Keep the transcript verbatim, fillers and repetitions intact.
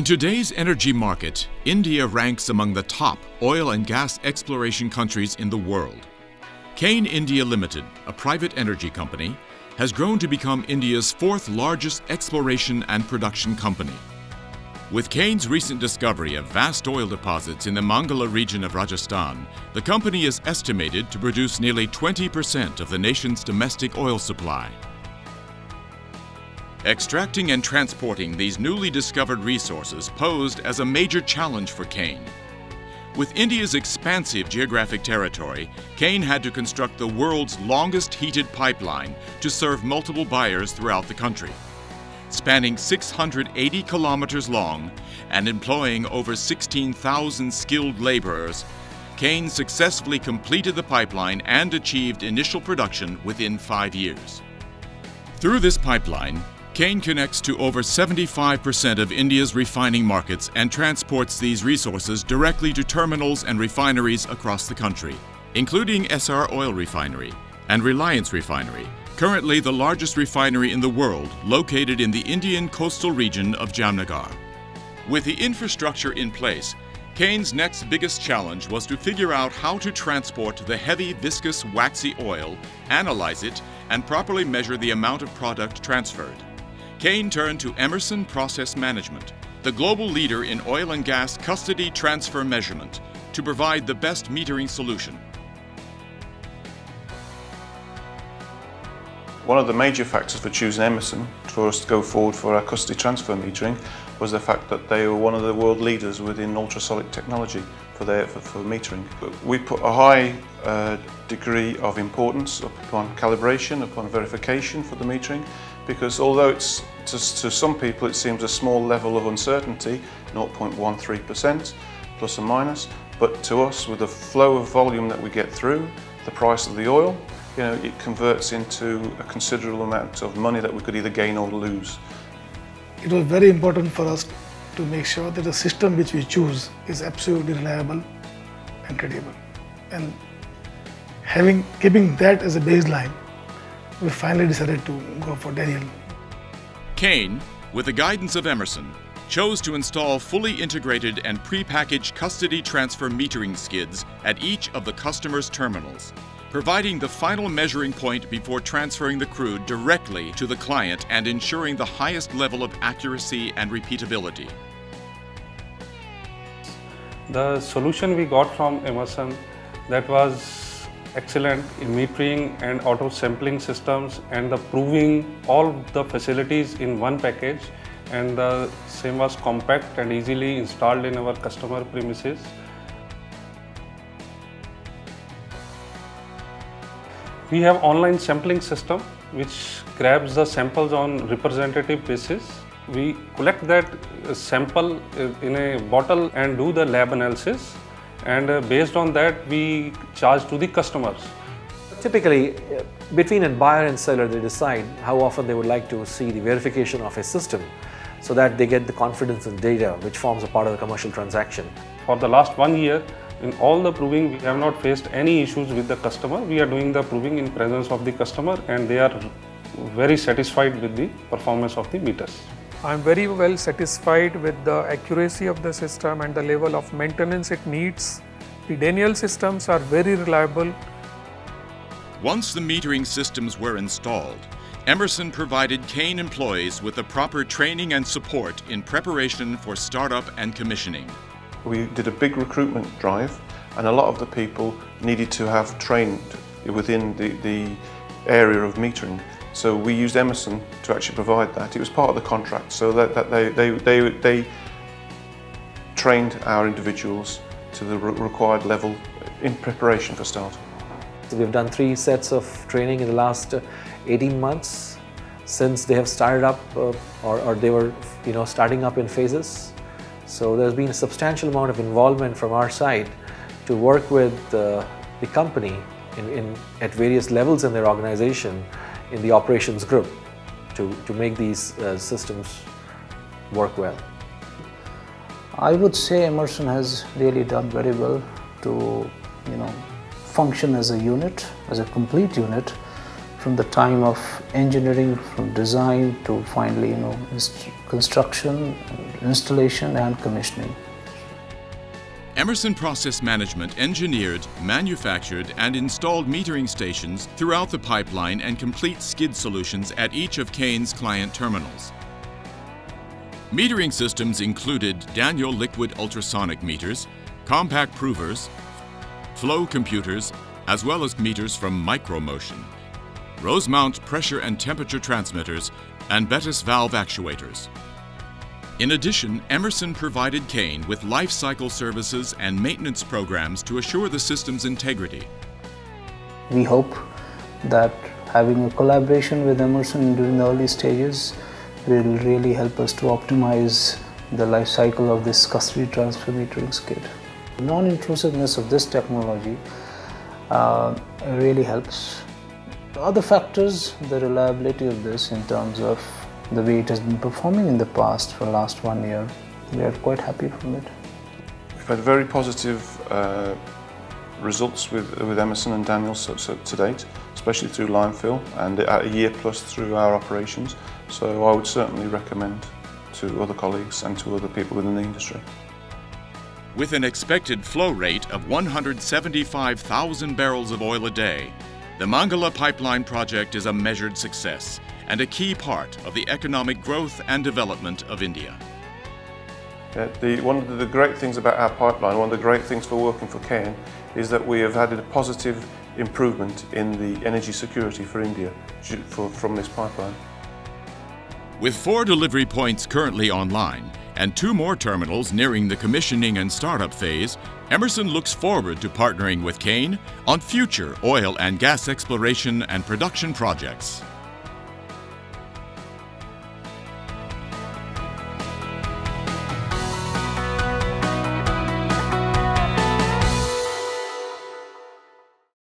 In today's energy market, India ranks among the top oil and gas exploration countries in the world. Cairn India Limited, a private energy company, has grown to become India's fourth largest exploration and production company. With Cairn's recent discovery of vast oil deposits in the Mangala region of Rajasthan, the company is estimated to produce nearly twenty percent of the nation's domestic oil supply. Extracting and transporting these newly discovered resources posed as a major challenge for Cairn. With India's expansive geographic territory, Cairn had to construct the world's longest heated pipeline to serve multiple buyers throughout the country. Spanning six hundred eighty kilometers long and employing over sixteen thousand skilled laborers, Cairn successfully completed the pipeline and achieved initial production within five years. Through this pipeline, Cairn connects to over seventy-five percent of India's refining markets and transports these resources directly to terminals and refineries across the country, including S R Oil Refinery and Reliance Refinery, currently the largest refinery in the world, located in the Indian coastal region of Jamnagar. With the infrastructure in place, Cairn's next biggest challenge was to figure out how to transport the heavy, viscous, waxy oil, analyze it, and properly measure the amount of product transferred. Cairn turned to Emerson Process Management, the global leader in oil and gas custody transfer measurement, to provide the best metering solution. One of the major factors for choosing Emerson for us to go forward for our custody transfer metering was the fact that they were one of the world leaders within ultrasonic technology for, their, for, for metering. We put a high uh, degree of importance upon calibration, upon verification for the metering, because although it's, to, to some people it seems a small level of uncertainty, zero point one three percent plus or minus, but to us, with the flow of volume that we get through, the price of the oil, you know, it converts into a considerable amount of money that we could either gain or lose. It was very important for us to make sure that the system which we choose is absolutely reliable and credible. And having, keeping that as a baseline, we finally decided to go for Daniel. Cairn, with the guidance of Emerson, chose to install fully integrated and pre-packaged custody transfer metering skids at each of the customer's terminals, providing the final measuring point before transferring the crude directly to the client and ensuring the highest level of accuracy and repeatability. The solution we got from Emerson that was excellent in metering and auto sampling systems, and the proving all the facilities in one package, and the same was compact and easily installed in our customer premises. We have online sampling system which grabs the samples on representative basis. We collect that sample in a bottle and do the lab analysis, and based on that we charge to the customers. Typically between a buyer and seller they decide how often they would like to see the verification of a system, so that they get the confidence in data which forms a part of the commercial transaction. For the last one year, in all the proving, we have not faced any issues with the customer. We are doing the proving in presence of the customer, and they are very satisfied with the performance of the meters. I am very well satisfied with the accuracy of the system and the level of maintenance it needs. The Daniel systems are very reliable. Once the metering systems were installed, Emerson provided Cairn employees with the proper training and support in preparation for startup and commissioning. We did a big recruitment drive, and a lot of the people needed to have trained within the, the area of metering. So we used Emerson to actually provide that. It was part of the contract, so that, that they, they, they, they trained our individuals to the re required level in preparation for starting. So we've done three sets of training in the last eighteen months since they have started up, uh, or, or they were you know, starting up in phases. So there's been a substantial amount of involvement from our side to work with uh, the company in, in, at various levels in their organization, in the operations group, to, to make these uh, systems work well. I would say Emerson has really done very well to you know, function as a unit, as a complete unit, from the time of engineering, from design to finally, you know, construction, installation and commissioning. Emerson Process Management engineered, manufactured and installed metering stations throughout the pipeline and complete skid solutions at each of Cairn's client terminals. Metering systems included Daniel liquid ultrasonic meters, compact provers, flow computers, as well as meters from Micromotion, Rosemount pressure and temperature transmitters, and Betis valve actuators. In addition, Emerson provided Cairn with life cycle services and maintenance programs to assure the system's integrity. We hope that having a collaboration with Emerson during the early stages will really help us to optimize the life cycle of this custody transfer metering skid. The non-intrusiveness of this technology uh, really helps. Other factors, the reliability of this in terms of the way it has been performing in the past for the last one year, we are quite happy from it. We've had very positive uh, results with, with Emerson and Daniel so, so to date, especially through line fill and at a year plus through our operations. So I would certainly recommend to other colleagues and to other people within the industry. With an expected flow rate of one hundred seventy-five thousand barrels of oil a day, the Mangala Pipeline project is a measured success and a key part of the economic growth and development of India. Yeah, the, one of the great things about our pipeline, one of the great things for working for Cairn, is that we have had a positive improvement in the energy security for India for, from this pipeline. With four delivery points currently online and two more terminals nearing the commissioning and startup phase, Emerson looks forward to partnering with Cairn on future oil and gas exploration and production projects.